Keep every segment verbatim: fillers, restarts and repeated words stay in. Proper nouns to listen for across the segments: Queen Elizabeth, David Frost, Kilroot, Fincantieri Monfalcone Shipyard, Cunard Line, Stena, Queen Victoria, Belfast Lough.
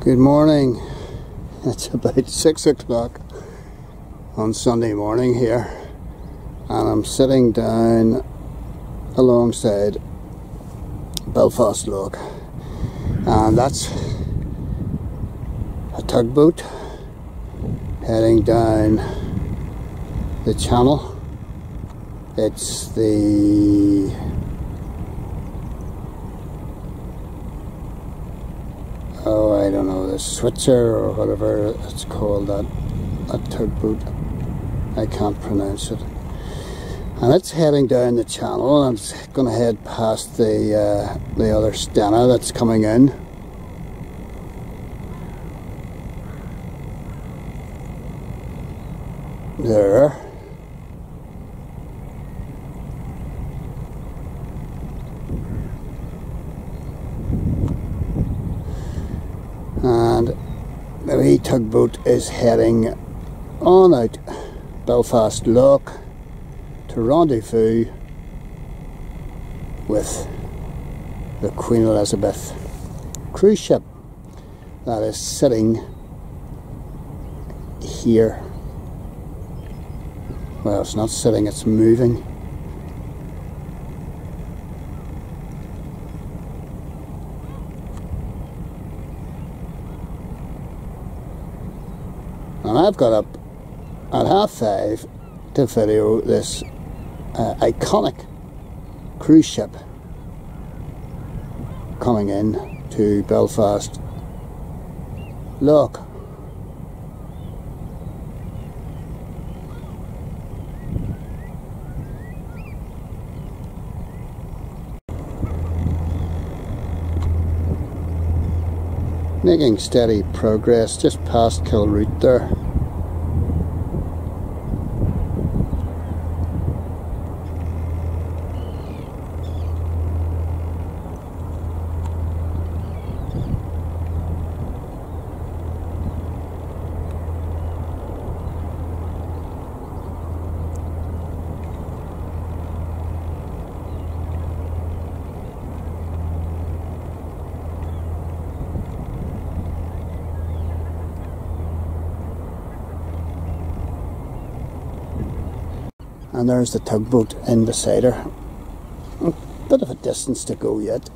Good morning. It's about six o'clock on Sunday morning here, and I'm sitting down alongside Belfast Lough, and that's a tugboat heading down the channel. It's the oh, I don't know, the Switzer or whatever it's called, that, that tugboat. I can't pronounce it. And it's heading down the channel, and it's going to head past the, uh, the other Stena that's coming in. There. And the wee tugboat is heading on out Belfast Lough to rendezvous with the Queen Elizabeth cruise ship that is sitting here. Well, it's not sitting, it's moving. And I've got up at half five to video this uh, iconic cruise ship coming in to Belfast Lough. Making steady progress just past Kilroot there. And there's the tugboat in beside her. A bit of a distance to go yet.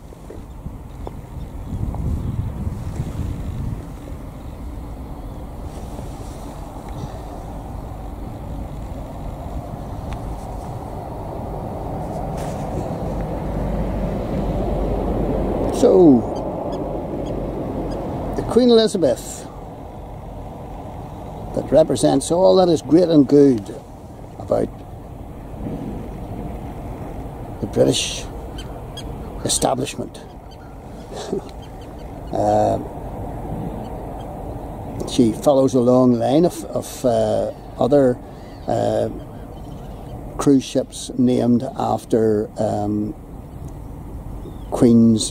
So, the Queen Elizabeth, that represents all that is great and good about the British establishment. uh, she follows a long line of, of uh, other uh, cruise ships named after um, queens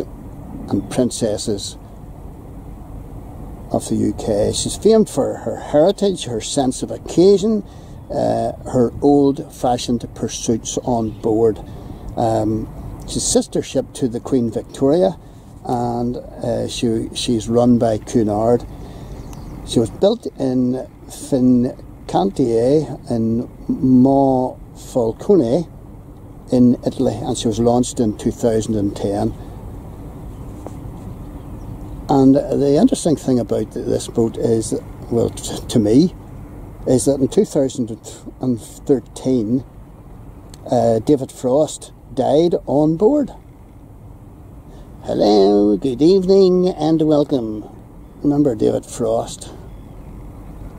and princesses of the U K. She's famed for her heritage, her sense of occasion, uh, her old-fashioned pursuits on board. Um, she's sister ship to the Queen Victoria, and uh, she she's run by Cunard. She was built in Fincantieri in Monfalcone in Italy, and she was launched in two thousand ten. And the interesting thing about this boat is that, well, to me, is that in two thousand thirteen uh, David Frost died on board. Hello, good evening and welcome. Remember David Frost,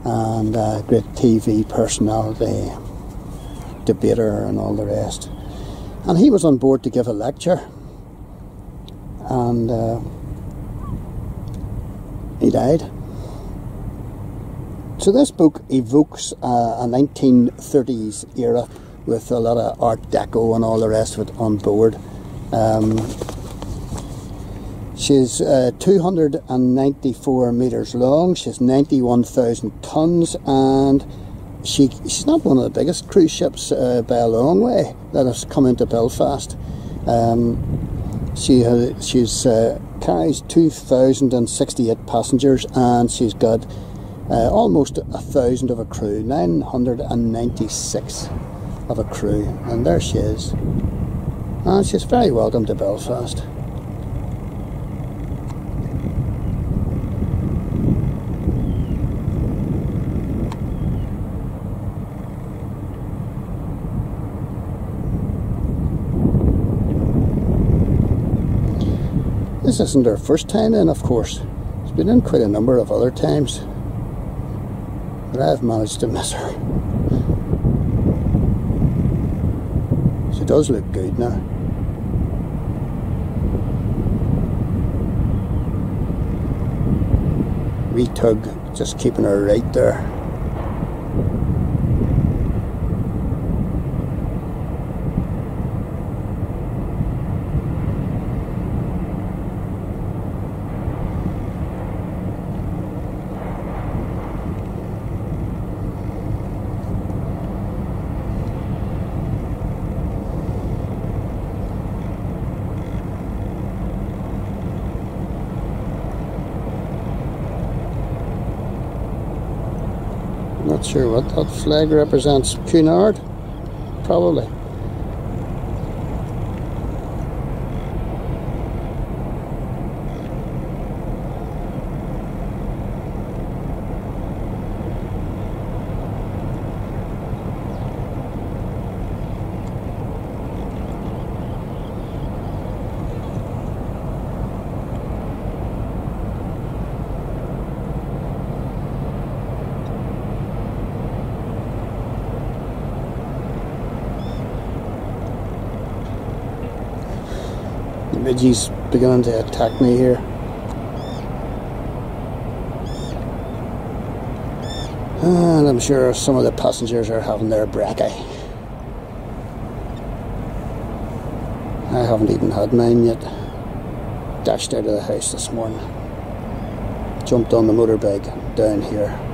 and a great T V personality, debater and all the rest. And he was on board to give a lecture, and uh, he died. So this book evokes a, a nineteen thirties era with a lot of Art Deco and all the rest of it on board. Um, she's uh, two hundred ninety-four metres long, she's ninety-one thousand tonnes, and she, she's not one of the biggest cruise ships uh, by a long way that has come into Belfast. Um, she, she's uh, carries two thousand sixty-eight passengers, and she's got uh, almost a thousand of a crew, nine hundred ninety-six of a crew, and there she is. And she's very welcome to Belfast. This isn't her first time in, of course. She's been in quite a number of other times, but I've managed to miss her. She does look good now. Wee tug just keeping her right there. Not sure what that flag represents. Cunard? Probably. Midgie's beginning to attack me here. And I'm sure some of the passengers are having their brekkie. I haven't even had mine yet. Dashed out of the house this morning. Jumped on the motorbike down here.